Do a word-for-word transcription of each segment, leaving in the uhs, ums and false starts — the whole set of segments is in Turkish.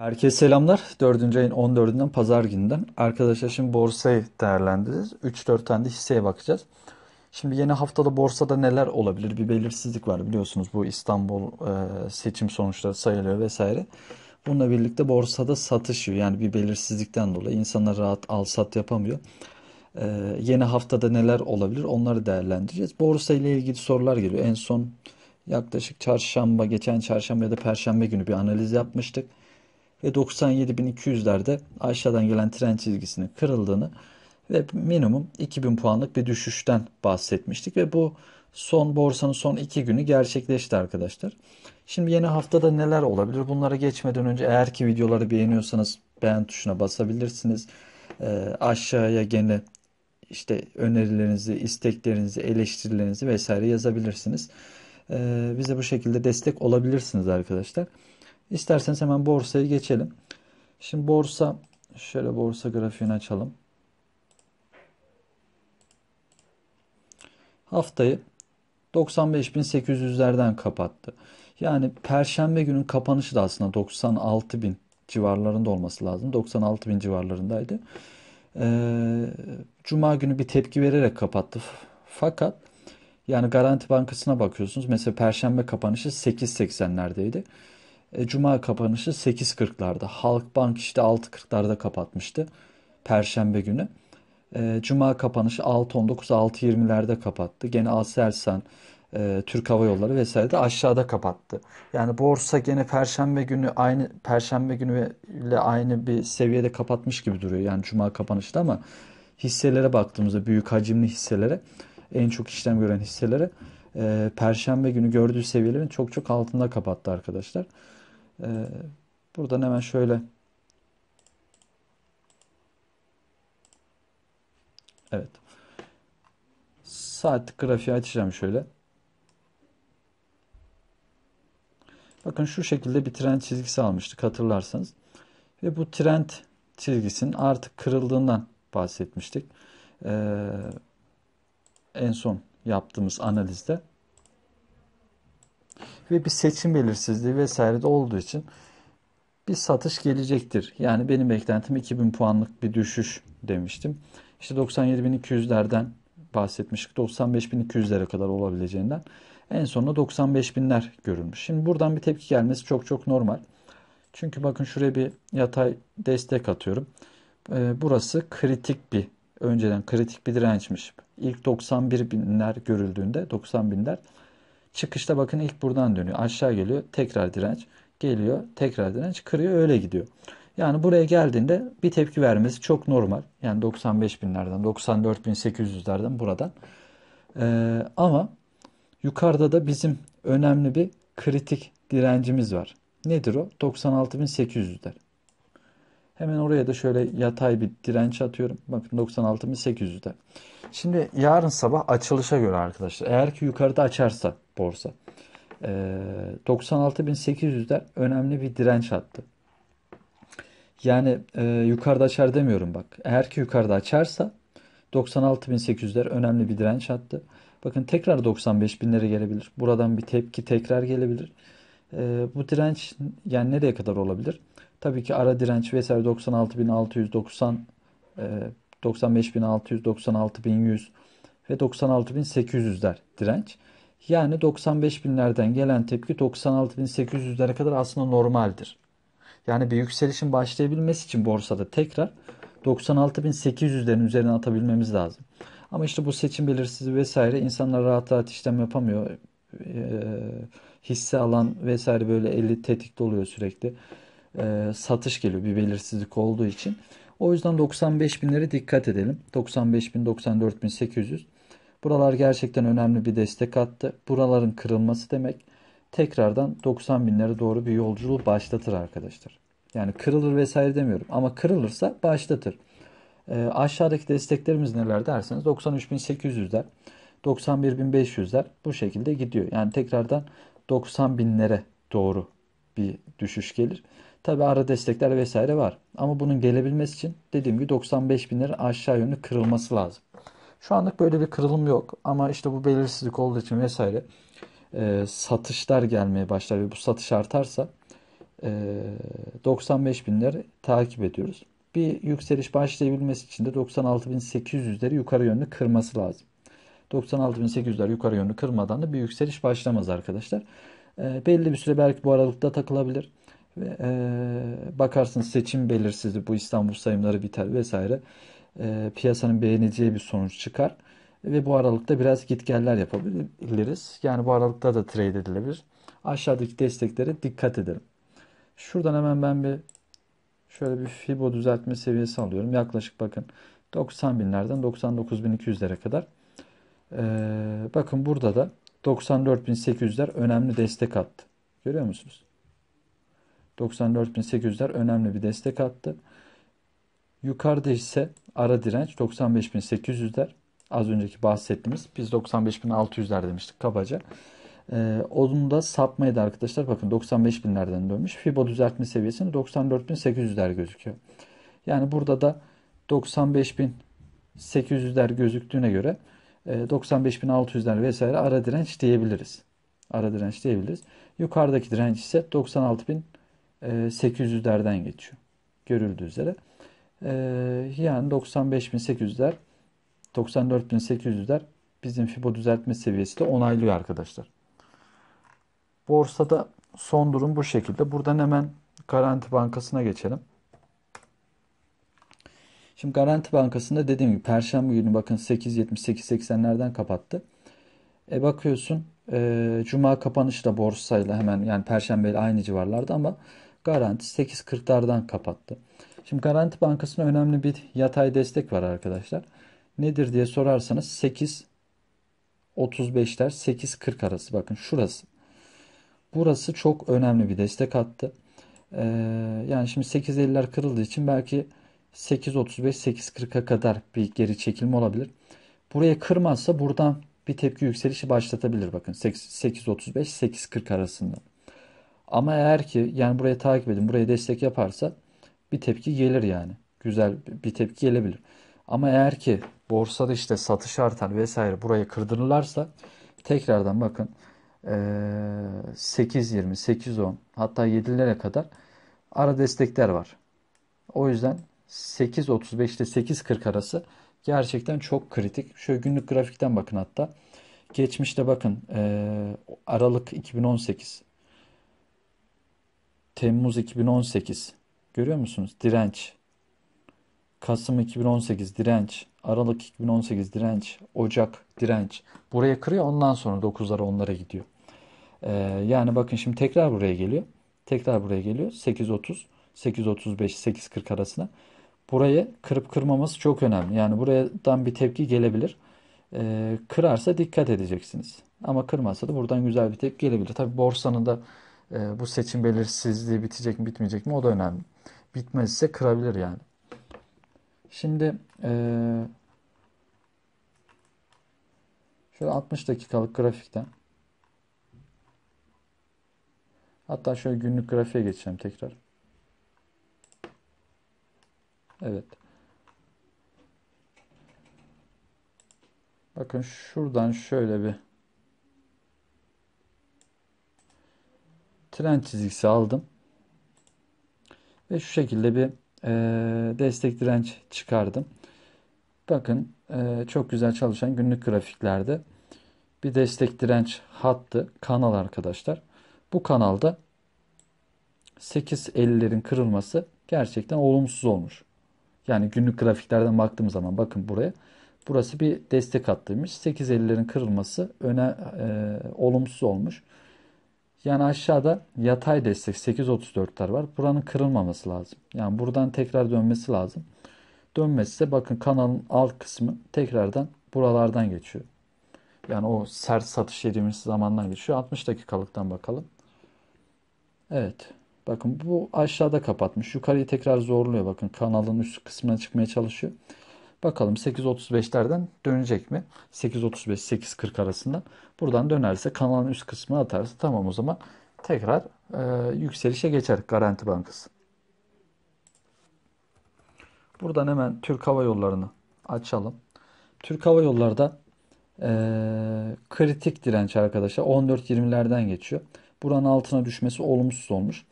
Herkese selamlar. dördüncü ayın on dördünden pazar gününden. Arkadaşlar şimdi borsayı değerlendireceğiz. üç dört tane de hisseye bakacağız. Şimdi yeni haftada borsada neler olabilir? Bir belirsizlik var biliyorsunuz. Bu İstanbul e, seçim sonuçları sayılıyor vesaire. Bununla birlikte borsada satış yiyor. Yani bir belirsizlikten dolayı insanlar rahat al sat yapamıyor. E, yeni haftada neler olabilir? Onları değerlendireceğiz. Borsa ile ilgili sorular geliyor. En son yaklaşık çarşamba, geçen çarşamba ya da perşembe günü bir analiz yapmıştık. Ve doksan yedi bin iki yüzlerde aşağıdan gelen trend çizgisinin kırıldığını ve minimum iki bin puanlık bir düşüşten bahsetmiştik. Ve bu son borsanın son iki günü gerçekleşti arkadaşlar. Şimdi yeni haftada neler olabilir? Bunlara geçmeden önce eğer ki videoları beğeniyorsanız beğen tuşuna basabilirsiniz. E, aşağıya gene işte önerilerinizi, isteklerinizi, eleştirilerinizi vesaire yazabilirsiniz. E, bize bu şekilde destek olabilirsiniz arkadaşlar. İsterseniz hemen borsaya geçelim. Şimdi borsa, şöyle borsa grafiğini açalım. Haftayı doksan beş bin sekiz yüzlerden kapattı. Yani perşembe günün kapanışı da aslında doksan altı bin civarlarında olması lazım. doksan altı bin civarlarındaydı. Ee, Cuma günü bir tepki vererek kapattı. Fakat yani Garanti Bankası'na bakıyorsunuz. Mesela perşembe kapanışı sekiz seksenlerdeydi. Cuma kapanışı sekiz kırklarda. Halkbank işte altı kırklarda kapatmıştı perşembe günü. Cuma kapanışı altı on dokuz altı yirmilerde kapattı. Gene Aselsan, Türk Hava Yolları vesaire de aşağıda kapattı. Yani borsa gene perşembe günü aynı perşembe günü ile aynı bir seviyede kapatmış gibi duruyor. Yani cuma kapanışı da, ama hisselere baktığımızda büyük hacimli hisselere, en çok işlem gören hisselere perşembe günü gördüğü seviyelerin çok çok altında kapattı arkadaşlar. Buradan hemen şöyle, evet, saatlik grafiği açacağım şöyle. Bakın şu şekilde bir trend çizgisi almıştık hatırlarsanız. Ve bu trend çizgisinin artık kırıldığından bahsetmiştik. Ee, en son yaptığımız analizde. Ve bir seçim belirsizliği vesaire de olduğu için bir satış gelecektir. Yani benim beklentim iki bin puanlık bir düşüş demiştim. İşte doksan yedi bin iki yüzlerden bahsetmiştik. doksan beş bin iki yüzlere kadar olabileceğinden. En sonunda doksan beş binler görülmüş. Şimdi buradan bir tepki gelmesi çok çok normal. Çünkü bakın şuraya bir yatay destek atıyorum. Ee, burası kritik bir, önceden kritik bir dirençmiş. İlk doksan bir binler görüldüğünde doksan binler çıkışta bakın ilk buradan dönüyor. Aşağı geliyor, tekrar direnç geliyor, tekrar direnç kırıyor, öyle gidiyor. Yani buraya geldiğinde bir tepki vermesi çok normal. Yani doksan beş binlerden, doksan dört bin sekiz yüzlerden buradan. Ee, ama yukarıda da bizim önemli bir kritik direncimiz var. Nedir o? doksan altı bin sekiz yüzler. Hemen oraya da şöyle yatay bir direnç atıyorum. Bakın doksan altı bin sekiz yüzler. Şimdi yarın sabah açılışa göre arkadaşlar, eğer ki yukarıda açarsa borsa, doksan altı bin sekiz yüzler önemli bir direnç hattı. Yani e, yukarıda açar demiyorum bak. Eğer ki yukarıda açarsa doksan altı bin sekiz yüzler önemli bir direnç hattı. Bakın tekrar doksan beş binlere gelebilir. Buradan bir tepki tekrar gelebilir. E, bu direnç yani nereye kadar olabilir? Tabii ki ara direnç vesaire doksan altı bin altı yüz doksan, doksan beş bin altı yüz, doksan altı bin yüz ve doksan altı bin sekiz yüzler direnç. Yani doksan beş binlerden gelen tepki doksan altı bin sekiz yüzlere kadar aslında normaldir. Yani bir yükselişin başlayabilmesi için borsada tekrar doksan altı bin sekiz yüzlerin üzerine atabilmemiz lazım. Ama işte bu seçim belirsizliği vesaire, insanlar rahat rahat işlem yapamıyor. E, hisse alan vesaire böyle eli tetikte oluyor sürekli. E, satış geliyor bir belirsizlik olduğu için. O yüzden doksan beş binlere dikkat edelim. doksan beş bin, doksan dört bin sekiz yüz. Buralar gerçekten önemli bir destek attı. Buraların kırılması demek tekrardan doksan binlere doğru bir yolculuğu başlatır arkadaşlar. Yani kırılır vesaire demiyorum ama kırılırsa başlatır. E, aşağıdaki desteklerimiz neler derseniz doksan üç bin sekiz yüzler, doksan bir bin beş yüzler bu şekilde gidiyor. Yani tekrardan doksan binlere doğru bir düşüş gelir. Tabi ara destekler vesaire var. Ama bunun gelebilmesi için dediğim gibi doksan beş binlerin aşağı yönlü kırılması lazım. Şu anlık böyle bir kırılım yok. Ama işte bu belirsizlik olduğu için vesaire e, satışlar gelmeye başlar. Ve bu satış artarsa doksan beş binleri takip ediyoruz. Bir yükseliş başlayabilmesi için de doksan altı bin sekiz yüzleri yukarı yönlü kırması lazım. doksan altı bin sekiz yüzler yukarı yönlü kırmadan da bir yükseliş başlamaz arkadaşlar. E, belli bir süre belki bu aralıkta takılabilir. E, bakarsınız seçim belirsizliği, bu İstanbul sayımları biter vesaire. E, piyasanın beğeneceği bir sonuç çıkar. Ve bu aralıkta biraz gitgeller yapabiliriz. Yani bu aralıkta da trade edilebilir. Aşağıdaki desteklere dikkat edelim. Şuradan hemen ben bir şöyle bir Fibo düzeltme seviyesi alıyorum. Yaklaşık bakın doksan binlerden doksan dokuz bin iki yüzlere kadar. Ee, bakın burada da doksan dört bin sekiz yüzler önemli destek attı. Görüyor musunuz? doksan dört bin sekiz yüzler önemli bir destek attı. Yukarıda ise ara direnç doksan beş bin sekiz yüzler. Az önceki bahsettiğimiz. Biz doksan beş bin altı yüzler demiştik kabaca. Ee, onun da sapmaydı arkadaşlar. Bakın doksan beş binlerden dönmüş. Fibo düzeltme seviyesinde doksan dört bin sekiz yüzler gözüküyor. Yani burada da doksan beş bin sekiz yüzler gözüktüğüne göre doksan beş bin altı yüzler vesaire ara direnç diyebiliriz. Ara direnç diyebiliriz. Yukarıdaki direnç ise doksan altı bin sekiz yüzlerden geçiyor. Görüldüğü üzere. Yani doksan beş bin sekiz yüzler doksan dört bin sekiz yüzler bizim Fibo düzeltme seviyesi de onaylıyor arkadaşlar. Borsada son durum bu şekilde. Buradan hemen Garanti Bankası'na geçelim. Şimdi Garanti Bankası'nda dediğim gibi Perşembe günü bakın sekiz yetmiş sekiz seksenlerden kapattı. E bakıyorsun e, Cuma kapanışı da borsayla hemen yani Perşembe ile aynı civarlarda ama Garanti sekiz kırklardan kapattı. Şimdi Garanti Bankası'nda önemli bir yatay destek var arkadaşlar. Nedir diye sorarsanız sekiz otuz beşler sekiz kırk arası. Bakın şurası. Burası çok önemli bir destek attı. Ee, yani şimdi sekiz elliler kırıldığı için belki sekiz otuz beş sekiz kırka kadar bir geri çekilme olabilir. Buraya kırmazsa buradan bir tepki yükselişi başlatabilir. Bakın sekiz otuz beş sekiz kırk arasında. Ama eğer ki yani buraya takip edin, buraya destek yaparsa bir tepki gelir yani. Güzel bir tepki gelebilir. Ama eğer ki borsada işte satış artar vesaire buraya kırdırırlarsa tekrardan bakın sekiz yirmi sekiz on hatta yedilere kadar ara destekler var. O yüzden sekiz otuz beş ile sekiz kırk arası gerçekten çok kritik. Şöyle günlük grafikten bakın hatta. Geçmişte bakın Aralık iki bin on sekiz Temmuz iki bin on sekiz görüyor musunuz? Direnç. Kasım iki bin on sekiz direnç, Aralık iki bin on sekiz direnç, Ocak direnç. Buraya kırıyor ondan sonra dokuzlara onlara gidiyor. Ee, yani bakın şimdi tekrar buraya geliyor. Tekrar buraya geliyor. sekiz otuz sekiz otuz beş sekiz kırk arasına. Buraya kırıp kırmaması çok önemli. Yani buradan bir tepki gelebilir. Ee, kırarsa dikkat edeceksiniz. Ama kırmazsa da buradan güzel bir tepki gelebilir. Tabii borsanın da e, bu seçim belirsizliği bitecek mi bitmeyecek mi o da önemli. Bitmezse kırabilir yani. Şimdi ee, şöyle altmış dakikalık grafikten hatta şöyle günlük grafiğe geçeceğim tekrar. Evet. Bakın şuradan şöyle bir trend çizgisi aldım. Ve şu şekilde bir destek direnç çıkardım. Bakın çok güzel çalışan günlük grafiklerde bir destek direnç hattı kanal arkadaşlar. Bu kanalda sekiz ellilerin kırılması gerçekten olumsuz olmuş. Yani günlük grafiklerden baktığım zaman bakın buraya. Burası bir destek hattıymış. sekiz ellilerin kırılması öne e, olumsuz olmuş. Yani aşağıda yatay destek sekiz otuz dörtler var. Buranın kırılmaması lazım. Yani buradan tekrar dönmesi lazım. Dönmesi de bakın kanalın alt kısmı tekrardan buralardan geçiyor. Yani o sert satış yediğimiz zamandan geçiyor. altmış dakikalıktan bakalım. Evet. Bakın bu aşağıda kapatmış. Yukarıyı tekrar zorluyor. Bakın kanalın üst kısmına çıkmaya çalışıyor. Bakalım sekiz otuz beşlerden dönecek mi? sekiz otuz beş sekiz kırk arasında. Buradan dönerse kanalın üst kısmına atarsa tamam o zaman tekrar e, yükselişe geçer Garanti Bankası. Buradan hemen Türk Hava Yolları'nı açalım. Türk Hava Yolları'da e, kritik direnç arkadaşlar on dört yirmilerden geçiyor. Buranın altına düşmesi olumsuz olmuş.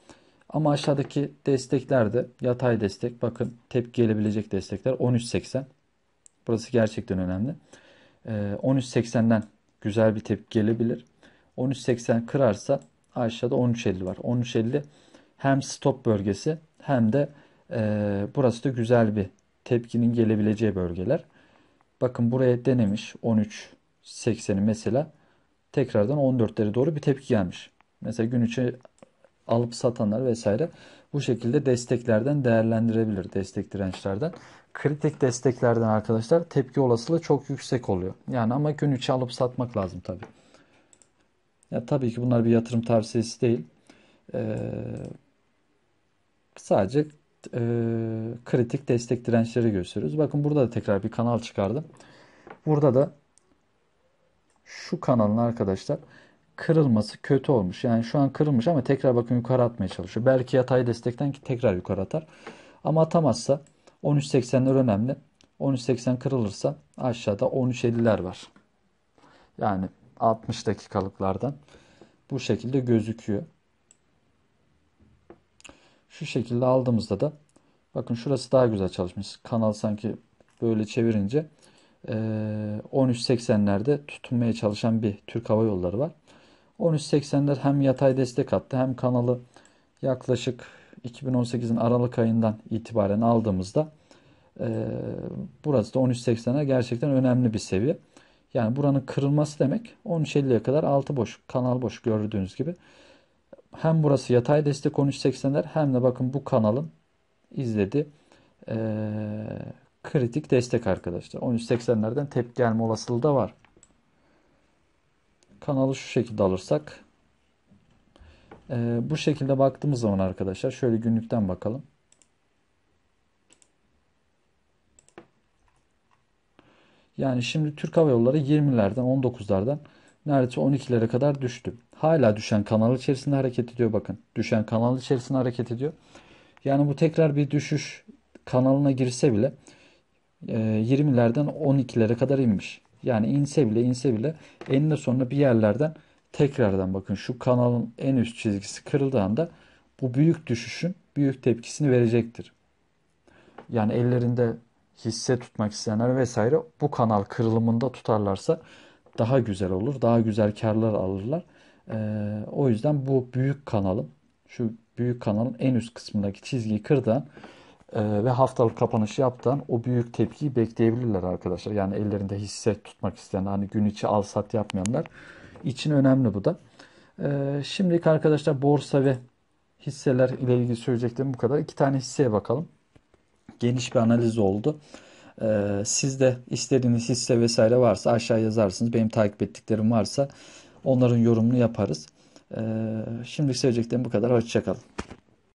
Ama aşağıdaki destekler de yatay destek. Bakın tepki gelebilecek destekler on üç seksen. Burası gerçekten önemli. on üç seksen'den güzel bir tepki gelebilir. on üç seksen kırarsa aşağıda on üç elli var. on üç elli hem stop bölgesi hem de e, burası da güzel bir tepkinin gelebileceği bölgeler. Bakın buraya denemiş on üç seksen'i mesela, tekrardan on dört'lere doğru bir tepki gelmiş. Mesela gün içi alıp satanlar vesaire bu şekilde desteklerden değerlendirebilir, destek dirençlerden. Kritik desteklerden arkadaşlar tepki olasılığı çok yüksek oluyor. Yani ama gün içi alıp satmak lazım tabii. Ya tabii ki bunlar bir yatırım tavsiyesi değil. Ee, sadece e, kritik destek dirençleri gösteriyoruz. Bakın burada da tekrar bir kanal çıkardım. Burada da şu kanalın arkadaşlar kırılması kötü olmuş. Yani şu an kırılmış ama tekrar bakın yukarı atmaya çalışıyor. Belki yatay destekten ki tekrar yukarı atar. Ama atamazsa on üç seksen'ler önemli. on üç seksen kırılırsa aşağıda on üç elli'ler var. Yani altmış dakikalıklardan bu şekilde gözüküyor. Şu şekilde aldığımızda da bakın şurası daha güzel çalışmış. Kanal sanki böyle çevirince on üç seksen'lerde tutunmaya çalışan bir Türk Hava Yolları var. on üç seksen'ler hem yatay destek attı hem kanalı yaklaşık iki bin on sekiz'in Aralık ayından itibaren aldığımızda burası da on üç seksen'ler gerçekten önemli bir seviye. Yani buranın kırılması demek on üç elli'ye kadar altı boş, kanal boş gördüğünüz gibi. Hem burası yatay destek on üç seksen'ler hem de bakın bu kanalın izlediği ee, kritik destek arkadaşlar. on üç seksen'lerden tepki gelme olasılığı da var. Kanalı şu şekilde alırsak ee, bu şekilde baktığımız zaman arkadaşlar şöyle günlükten bakalım. Yani şimdi Türk Hava Yolları yirmi'lerden on dokuz'lardan neredeyse on iki'lere kadar düştü. Hala düşen kanal içerisinde hareket ediyor bakın. Düşen kanal içerisinde hareket ediyor. Yani bu tekrar bir düşüş kanalına girse bile yirmi'lerden on iki'lere kadar inmiş. Yani inse bile inse bile eninde sonunda bir yerlerden tekrardan bakın şu kanalın en üst çizgisi kırıldığında bu büyük düşüşün büyük tepkisini verecektir. Yani ellerinde hisse tutmak isteyenler vesaire bu kanal kırılımında tutarlarsa daha güzel olur. Daha güzel karlar alırlar. Ee, o yüzden bu büyük kanalın, şu büyük kanalın en üst kısmındaki çizgiyi kırdan e, ve haftalık kapanışı yaptan o büyük tepkiyi bekleyebilirler arkadaşlar. Yani ellerinde hisse tutmak isteyenler, hani gün içi al sat yapmayanlar için önemli bu da. Ee, şimdilik arkadaşlar borsa ve hisseler ile ilgili söyleyeceklerim bu kadar. İki tane hisseye bakalım. Geniş bir analiz oldu. Ee, sizde istediğiniz hisse vesaire varsa aşağı yazarsınız. Benim takip ettiklerim varsa onların yorumunu yaparız. Ee, şimdilik söyleyeceklerim bu kadar. Hoşça kalın.